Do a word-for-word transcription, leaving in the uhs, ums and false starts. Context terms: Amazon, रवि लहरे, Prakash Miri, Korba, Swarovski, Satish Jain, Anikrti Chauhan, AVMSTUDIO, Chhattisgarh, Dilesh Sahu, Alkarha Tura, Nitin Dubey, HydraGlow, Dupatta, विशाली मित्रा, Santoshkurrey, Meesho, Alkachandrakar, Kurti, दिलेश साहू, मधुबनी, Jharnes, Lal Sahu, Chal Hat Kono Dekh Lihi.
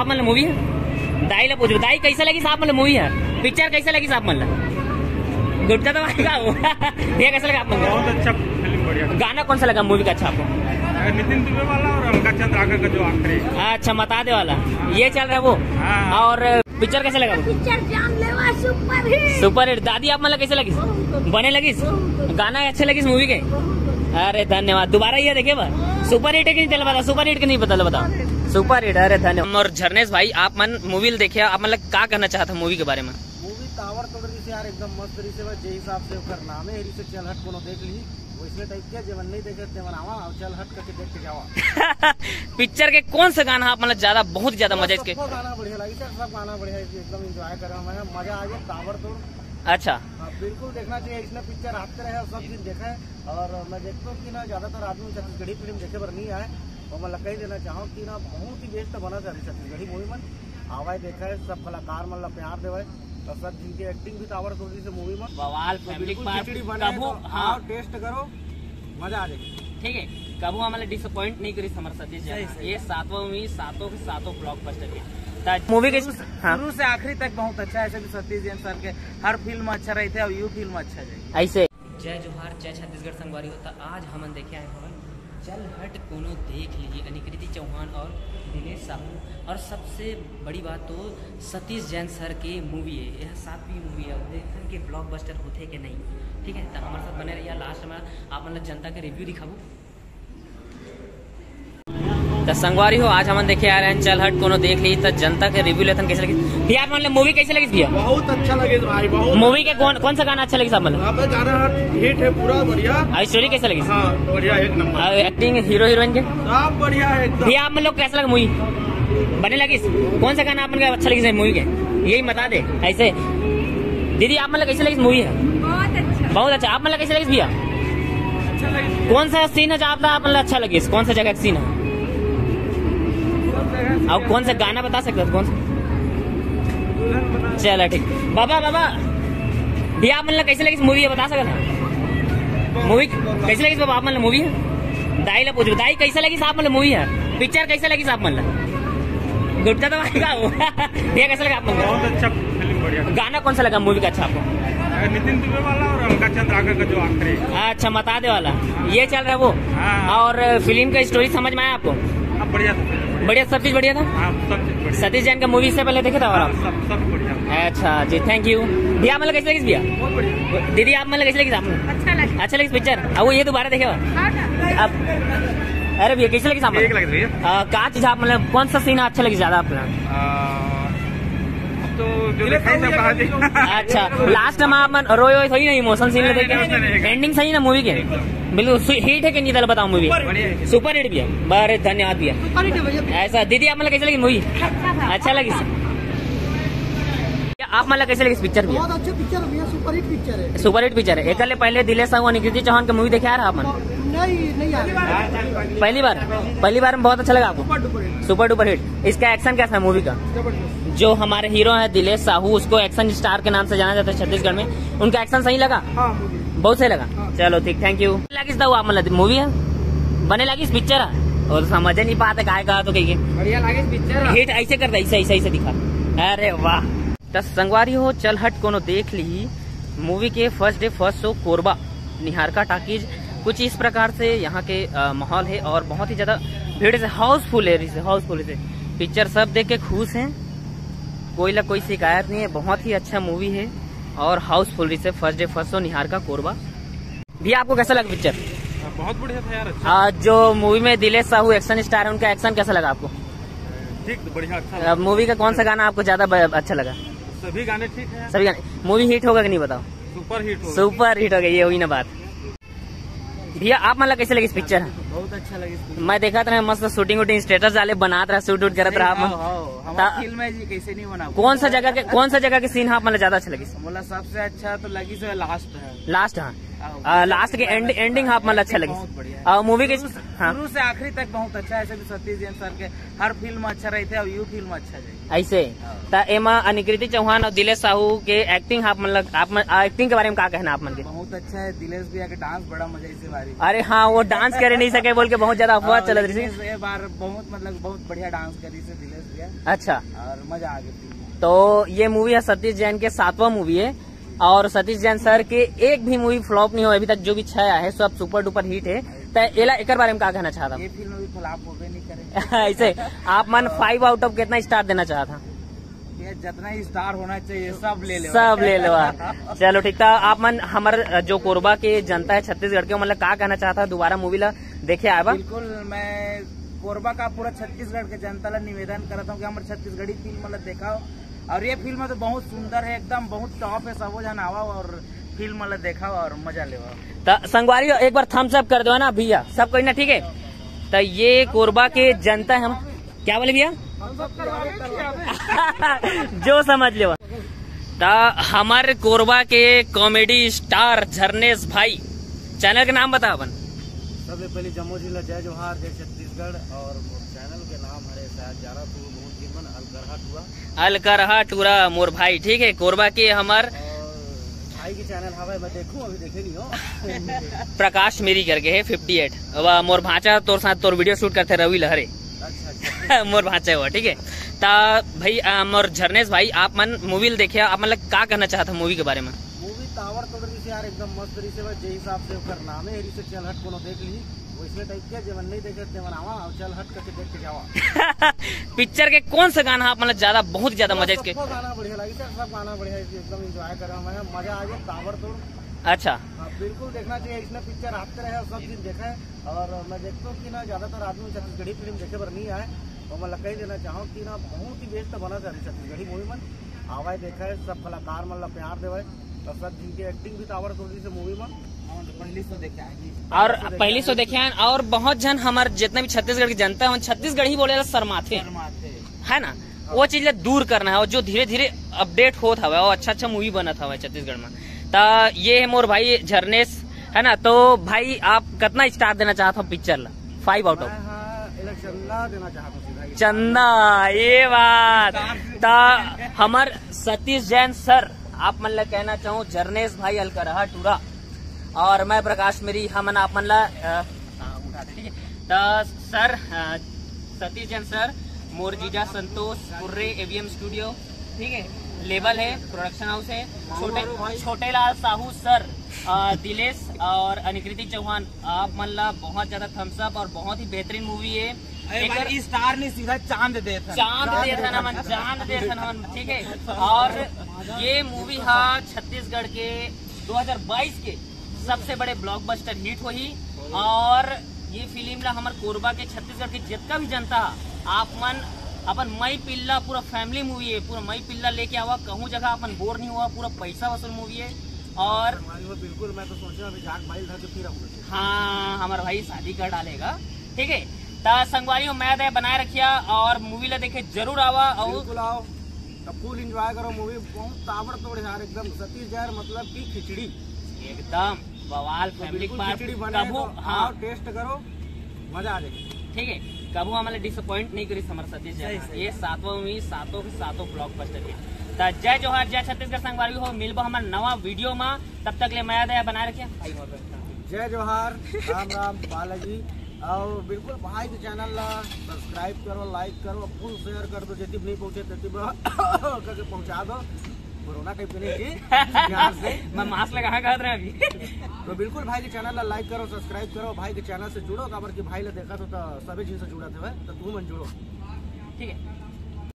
साहब मतलब मूवी है, दाई ला पूछो दाई कैसा लगी साहब मतलब मूवी है, पिक्चर कैसा लगी साहब मतलब गुटका तो आएगा भैया कैसा लगा आप मतलब? बहुत अच्छा फिल्म, बढ़िया। गाना कौन सा लगा मूवी का अच्छा आपको? नितिन दुबे वाला और अमका चंद्राकर का जो आखिरी। अच्छा मता दे वाला ये चल रहा है वो, और पिक्चर कैसे लगा? पिक्चर जानलेवा सुपर हिट। Super hit. दादी आप मतलब कैसे लगी बने लगी, गाना अच्छे लगी मूवी के? अरे धन्यवाद, दोबारा ये देखिए बार सुपर हिट है कि नहीं चल पता, सुपर हिट के नहीं पता चल बताओ सुपर हिट। अरे धन्यवाद। और झरनेश भाई आप मन मूवी देखिए, आप मतलब क्या कहना चाहता मूवी के बारे में? मूवी तावर तोड़ जैसे यार एकदम मस्त तरीके से, जे हिसाब से ओकर नाम है रिसर्च चल हट कोनो देख ली वैसे टाइप के, जेवन नहीं देखे तेवन आवा और चल हट करके देख के जावा। पिक्चर के कौन सा गाना आप मतलब ज्यादा बहुत ज्यादा मजा इसके? गाना बढ़िया लगी सर, सब गाना बढ़िया है, एकदम एंजॉय कर रहा हूं, मजा आ गया तावर तोड़। अच्छा बिल्कुल देखना चाहिए, इसने पिक्चर हाथ में रहे सब दिन देखा है, और मैं देखता हूँ कि ना ज्यादातर आदमी छत्तीसगढ़ी फिल्म देखे पर नहीं आए, और मैं लगा ही देना चाहूँ कि ना बहुत ही बेस्ट बना था छत्तीसगढ़ी मूवी में, आवाज देखा है सब कलाकार मतलब प्यार देवा है, और सब जिनकी एक्टिंग भी तावर तोड़ी से मूवी में बवाल, फैमिली बनाओ टेस्ट करो मजा आ जाएगी। ठीक है, कबू हमारे डिसअपॉइंट नहीं करी हमारे सतीश जैन, ये सातवां मूवी सातों के सातों ब्लॉकबस्टर है मूवी के शुरू हाँ। से आखिरी तक बहुत अच्छा है, ऐसे भी सतीश जैन सर के हर फिल्म अच्छा रहते हैं और यू फिल्म अच्छा जाए ऐसे। जय जोहार, जय छत्तीसगढ़ संगवारी होता। आज हमन देखे आए हवन चल हट कोनो देख लीजिए, अनिकृति चौहान और दिलेश साहू, और सबसे बड़ी बात तो सतीश जैन सर के मूवी है, यह सातवीं मूवी है, देखते हैं कि ब्लॉकबस्टर होते कि नहीं। ठीक है तो हमारे साथ बने रहिए, लास्ट में आप मतलब जनता के रिव्यू दिखाऊँ तो संगवारी हो। आज हम देखे आ रहे हैं चल हट कोनो देख ली, तो जनता के रिव्यू लेते हैं कैसे लगी भैया मतलब मूवी कैसे लगी भैया? बहुत अच्छा लगे भाई, बहुत मूवी के कौन कौन सा गाना अच्छा लगी साहब मतलब? गाना हिट है पूरा बढ़िया। और स्टोरी कैसे लगी? हाँ बढ़िया एक नंबर। एक्टिंग हीरो हीरोइन के सब बढ़िया है भैया, आप मतलब कैसा लगा मूवी बने लगी, कौन सा गाना आपको अच्छा लगी मूवी के यही बता दे ऐसे। दीदी आप मतलब कैसे लगी मूवी है? बहुत अच्छा। आप मतलब कैसे लगी भैया? कौन सा सीन है जहाँ आप मतलब अच्छा लगी, कौन सा जगह का सीन है और कौन सा गाना बता सकते हो कौन सा? चलो ठीक बाबा बाबा भैया आप मतलब कैसे लगी मूवी है बता सकते? मूवी कैसे लगी बाबा आप मतलब मूवी है, दाई ला पूछो दाई कैसे लगी साहब मतलब मूवी है, पिक्चर कैसे लगी साहब मतलब गुटका तो आएगा भैया कैसा लगा आप मतलब? बहुत अच्छा फिल्म, बढ़िया। गाना कौन सा लगा मूवी का अच्छा आपको? नितिन दुबे वाला और अमका चंद्राकर का जो आखिरी। अच्छा मता दे वाला ये चल रहा है वो, और फिल्म का स्टोरी समझ में आया आपको? बढ़िया बढ़िया, सब चीज बढ़िया था। सतीश जैन का मूवी से पहले देखे था और आप सब सब बढ़िया। अच्छा जी थैंक यू। भैया मतलब कैसे लगी भैया? दीदी आप मतलब कैसे लगी सामने? अच्छा लगी, अच्छा लगी पिक्चर। अब ये दोबारा देखे आप? अरे भैया कैसे लगी सामने? क्या चीज आप मतलब कौन सा सीन अच्छा लगी ज्यादा आपका? अच्छा लास्ट में आप रोए रोए सही ना, इमोशन सीन देखे एंडिंग सही ना मूवी के, बिल्कुल हिट है कि नहीं बताओ मूवी? सुपर हिट भैया, बड़े धन्यवाद भैया। ऐसा दीदी आप मतलब कैसे लगी मूवी? अच्छा लगी। आप मतलब कैसे लगी पिक्चर? बहुत अच्छी पिक्चर भैया, सुपर हिट पिक्चर है, सुपर हिट पिक्चर है। एक पहले दिलेश साहू अनिकृति चौहान की मूवी देखे आ रहा आप? पहली बार, पहली बार में बहुत अच्छा लगा आपको? Super duper hit. इसका एक्शन कैसा है मूवी का? जो हमारे हीरो है दिलेश साहू, उसको एक्शन स्टार के नाम से जाना जाता है छत्तीसगढ़ में, उनका एक्शन सही लगा? बहुत सही लगा। चलो ठीक थैंक यू। लगी आप मतलब मूवी है बने लगी इस पिक्चर है, और समझ नहीं पाते काय कहा तो कहिए बढ़िया लगे पिक्चर हिट ऐसे कर ऐसे ऐसे ऐसे दिखा। अरे वाह। तो संगवारी हो चल हट कोनो देख ली मूवी के first day first show Korba Niharika talkies कुछ इस प्रकार से यहाँ के माहौल है, और बहुत ही ज्यादा भीड़ से हाउसफुल है, हाउसफुल है पिक्चर, सब देख के खुश है, कोई ना कोई शिकायत नहीं है, बहुत ही अच्छा मूवी है और हाउसफुल से फर्स्ट डे फर्स्ट शो निहार का कोरबा। भी आपको कैसा लगा पिक्चर? बहुत बढ़िया था यार। अच्छा। आ, जो मूवी में दिलेश साहू एक्शन स्टार है, उनका एक्शन कैसा लगा आपको? ठीक बढ़िया अच्छा। मूवी का कौन सा गाना आपको ज्यादा अच्छा लगा? सभी गाने ठीक है, सभी गाने। मूवी हिट होगा कि नहीं बताओ? सुपर हिट, सुपर हिट हो गई, ये हुई ना बात। भैया आप मतलब कैसे लगी इस पिक्चर? बहुत अच्छा लगी, मैं देखा था मस्त शूटिंग वूटिंग स्टेटस डाले बनाता रहा, शूट वूट करता रहा। फिल्म है जी कैसे नहीं बना? कौन सा जगह के कौन सा जगह के सीन हाँ मतलब ज्यादा अच्छा लगी? मतलब सबसे अच्छा तो लगी से लास्ट है, लास्ट हाँ लास्ट के एंड, एंडिंग हाँ मतलब अच्छा लगी मूवी के शुरू से आखिरी तक बहुत अच्छा है। ऐसे भी सतीश जैन सर के हर फिल्म अच्छा रही थे और यू फिल्म अच्छा जाए ऐसे तो एमा अनिकृति चौहान और दिलेश साहू के एक्टिंग आप मतलब आप एक्टिंग के बारे में क्या कहना आप मन के? बहुत अच्छा है। दिलेश भैया के डांस बड़ा मजा इसी बारी। अरे हाँ वो डांस कर नहीं सके बोल के बहुत ज्यादा अफवाह चल रही थी। बार बहुत मतलब बहुत बढ़िया डांस करी से दिलेश भैया। अच्छा और मजा आ गई। तो ये मूवी है सतीश जैन के सातवां मूवी है और सतीश जैन सर के एक भी मूवी फ्लॉप नहीं हो अभी तक। जो भी छाया है सब सुपर डुपर हिट है। एला एक बारे में क्या कहना चाहता हूँ? ये फिल्म भी फ्लॉप हो गई नहीं करे ऐसे आप मन फाइव आउट ऑफ कितना स्टार देना चाहता था? जितना स्टार होना चाहिए सब ले लो सब ले लो। चलो ठीक था। आप मन हमारे जो कोरबा के जनता है छत्तीसगढ़ के मतलब क्या कहना चाहता दोबारा मूवी ला देखे आए? बिल्कुल मैं कोरबा का पूरा छत्तीसगढ़ के जनता ला निवेदन करता हूँ की हमारे छत्तीसगढ़ी फिल्म देखाओ और ये फिल्म तो बहुत सुंदर है एकदम बहुत टॉप है। सबो जन आवा और फिल्म वाला देखा और मजा लेवा। संगवारी एक बार थम्स अप कर दो ना भैया सब कोई ना ठीक है। तो ये कोरबा के जनता है हम क्या बोले भैया जो समझ लेवा। तो हमारे कोरबा के कॉमेडी स्टार झरनेश भाई चैनल का नाम बताओ अपन। सबसे पहले जम्मू जिला जय जोहार जय छत्तीसगढ़ और चैनल के नाम है अलकरहा टूरा मोर भाई ठीक है। कोरबा के हमार भाई के चैनल हवा मैं देखूं अभी देखे नहीं हो प्रकाश मेरी करके है अट्ठावन अब मोर भाचा तोर साथ तोर वीडियो शूट करते रवि लहरे। अच्छा मोर भाचा हुआ ठीक है। ता भाई मोर झरनेश भाई आप मन मूवी देखे आप मतलब क्या कहना चाहता मूवी के बारे में? मूवी तावर तोड़ यार एकदम मस्त तरीके से जय हिसाब से ओकर नाम है एरी से चल हट कोनो देख ली वैसे टाइप के जेवन नहीं देखे तेवन आवा और चल हट करके देख के जावा। पिक्चर के कौन सा गाना आप मतलब ज्यादा बहुत ज्यादा मजा इसके? सब गाना बढ़िया लगी सर सब गाना बढ़िया एकदम एंजॉय कर रहा मैं मजा आ गया तावर तोड़। अच्छा बिल्कुल देखना चाहिए इसमें पिक्चर आते रहे और सब दिन देखा है और मैं देखता हूँ की ना ज्यादातर आदमी छत्तीसगढ़ी फिल्म देखे पर नहीं आए और मैं लग ही देना चाहूँ की ना बहुत ही बेस्ट बना था छत्तीसगढ़ी मूवी मन आवाए देखा है सब कलाकार मतलब प्यार देवे और सब जिनकी एक्टिंग भी तावर तोड़ी से मूवी में पहली सो देखे और पहली सो देखे हैं और बहुत जन हमारे जितना भी छत्तीसगढ़ की जनता है छत्तीसगढ़ ही बोले शर्माते है ना वो चीज दूर करना है और जो धीरे धीरे अपडेट होता है और अच्छा अच्छा मूवी बना था छत्तीसगढ़ में। तो ये है मोर भाई झरनेश है ना। तो भाई आप कितना स्टार देना चाहता हूँ पिक्चर ला फाइव आउट ऑफ? चंदा देना चाहता चंदा ये बात तो हमार सतीश जैन सर आप मन ला कहना चाहूँ झरनेश भाई अलकरहा टूरा और मैं प्रकाश मेरी हमन आप मन ला सर सतीश जैन सर मोर जीजा संतोष एवीएम स्टूडियो ठीक है लेवल है प्रोडक्शन हाउस है छोटे छोटे लाल साहू सर दिलेश और अनिकृति चौहान आप मन ला बहुत ज्यादा थम्स अप और बहुत ही बेहतरीन मूवी है। इस स्टार ने सीधा चांद दे था चांद दे था ना मन चांद दे था ना ठीक है। और ये मूवी हाँ छत्तीसगढ़ के दो हज़ार बाईस के सबसे बड़े ब्लॉकबस्टर हिट हुई और ये फिल्म ला हमारे कोरबा के छत्तीसगढ़ के जितना भी जनता आप मन अपन मई पिल्ला पूरा फैमिली मूवी है पूरा मई पिल्ला लेके आवा कहूँ जगह अपन बोर नहीं हुआ पूरा पैसा वसूल मूवी है। और बिल्कुल मैं तो सोचा हाँ हमारा भाई शादी कर डालेगा ठीक है। संगवारियों मैद है बनाए रखिया और मूवी ला देखे जरूर आवा और आओ फुल एंजॉय करो मूवी बहुत ताबड़ तोड़ यार एकदम सतीश जैन मतलब की खिचड़ी एकदम बवाल फैमिली कबू हाँ टेस्ट करो मजा आ जाएगी ठीक है। कबू हमारे डिसअपॉइंट नहीं करी समर सतीश जैन ये सातवां मूवी सातों के सातों ब्लॉकबस्टर है। तो जय जोहार जय छत्तीसगढ़ संगवारी हो मिलबो हमारे नवा वीडियो में तब तक ले मैद है बनाए रखिया जय जोहार राम राम बालाजी और बिल्कुल भाई के चैनल ला सब्सक्राइब करो लाइक करो फुल शेयर कर दो जब नहीं पहुँचे तब करके पहुँचा दो कोरोना के से मैं मास्क लगा कर रहा अभी तो बिल्कुल भाई के चैनल ला लाइक करो सब्सक्राइब करो भाई के चैनल से जुड़ो काबर की भाई ला देखा तो सभी चीज से जुड़ा थे तू मन जुड़ो ठीक है।